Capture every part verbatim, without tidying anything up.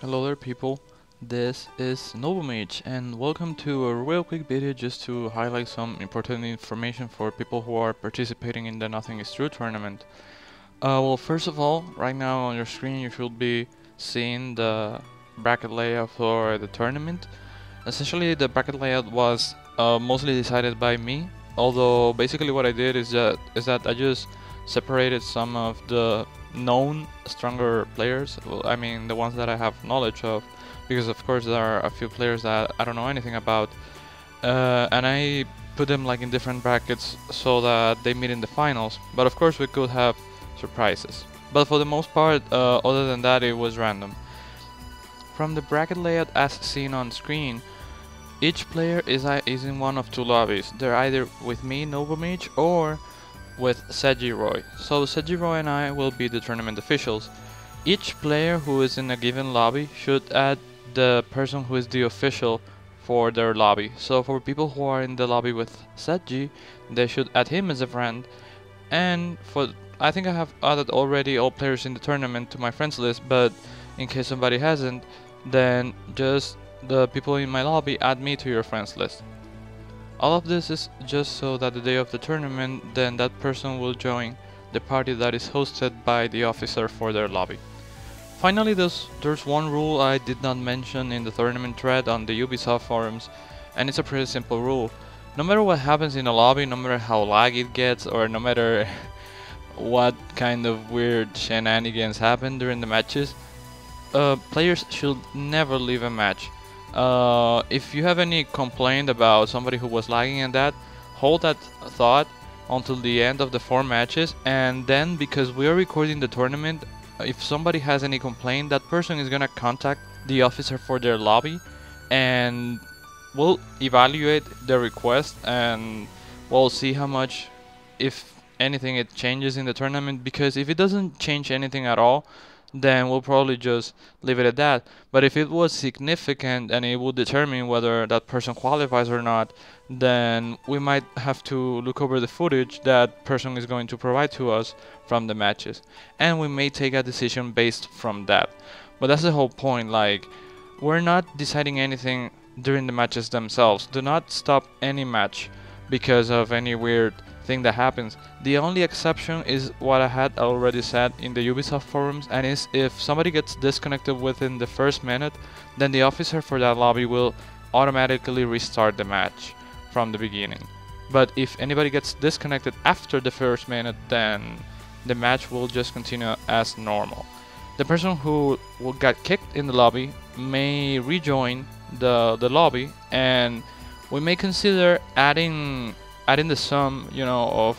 Hello there people, this is NovaMage and welcome to a real quick video just to highlight some important information for people who are participating in the Nothing is True tournament. Uh, well, first of all, right now on your screen you should be seeing the bracket layout for the tournament. Essentially the bracket layout was uh, mostly decided by me, although basically what I did is that, is that I just separated some of the known stronger players, well, I mean the ones that I have knowledge of, because of course there are a few players that I don't know anything about, uh, and I put them like in different brackets so that they meet in the finals, but of course we could have surprises, but for the most part uh, other than that it was random. From the bracket layout as seen on screen, each player is, is in one of two lobbies. They're either with me, NovaMage, or with Sejiroy. So Sejiroy and I will be the tournament officials. Each player who is in a given lobby should add the person who is the official for their lobby. So for people who are in the lobby with Seji, they should add him as a friend. And for I think I have added already all players in the tournament to my friends list, but in case somebody hasn't, then just the people in my lobby add me to your friends list. All of this is just so that the day of the tournament, then that person will join the party that is hosted by the officer for their lobby. Finally, there's, there's one rule I did not mention in the tournament thread on the Ubisoft forums, and it's a pretty simple rule. No matter what happens in a lobby, no matter how laggy it gets, or no matter what kind of weird shenanigans happen during the matches, uh, players should never leave a match. Uh, if you have any complaint about somebody who was lagging and that, hold that thought until the end of the four matches, and then because we are recording the tournament, if somebody has any complaint, that person is gonna contact the officer for their lobby and we'll evaluate their request and we'll see how much, if anything, it changes in the tournament, because if it doesn't change anything at all, then we'll probably just leave it at that. But if it was significant and it would determine whether that person qualifies or not, then we might have to look over the footage that person is going to provide to us from the matches, and we may take a decision based from that. But that's the whole point, like, we're not deciding anything during the matches themselves. Do not stop any match because of any weird thing that happens. The only exception is what I had already said in the Ubisoft forums, and is if somebody gets disconnected within the first minute, then the officer for that lobby will automatically restart the match from the beginning. But if anybody gets disconnected after the first minute, then the match will just continue as normal. The person who got kicked in the lobby may rejoin the, the lobby, and we may consider adding adding the sum, you know, of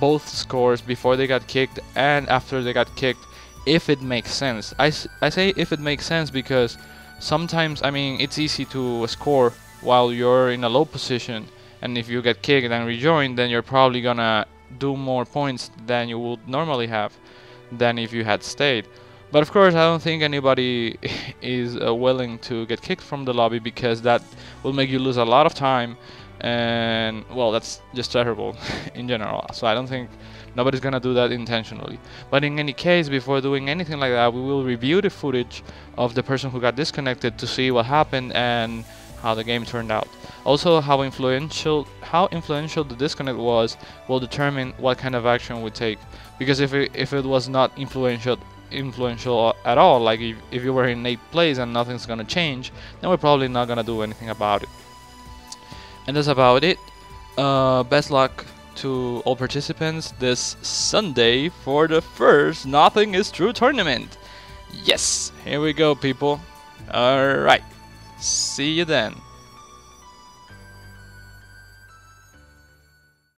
both scores before they got kicked and after they got kicked, if it makes sense. I, s I say if it makes sense because sometimes, I mean, it's easy to score while you're in a low position, and if you get kicked and rejoined, then you're probably gonna do more points than you would normally have than if you had stayed. But of course, I don't think anybody is uh, willing to get kicked from the lobby, because that will make you lose a lot of time, and well, that's just terrible in general. So I don't think nobody's gonna do that intentionally. But in any case, before doing anything like that, we will review the footage of the person who got disconnected to see what happened and how the game turned out. Also, how influential how influential the disconnect was will determine what kind of action we take. Because if it, if it was not influential influential at all, like if, if you were in eighth place and nothing's gonna change, then we're probably not gonna do anything about it. And that's about it. Uh, best luck to all participants this Sunday for the first Nothing is True tournament. Yes, here we go people. Alright, see you then.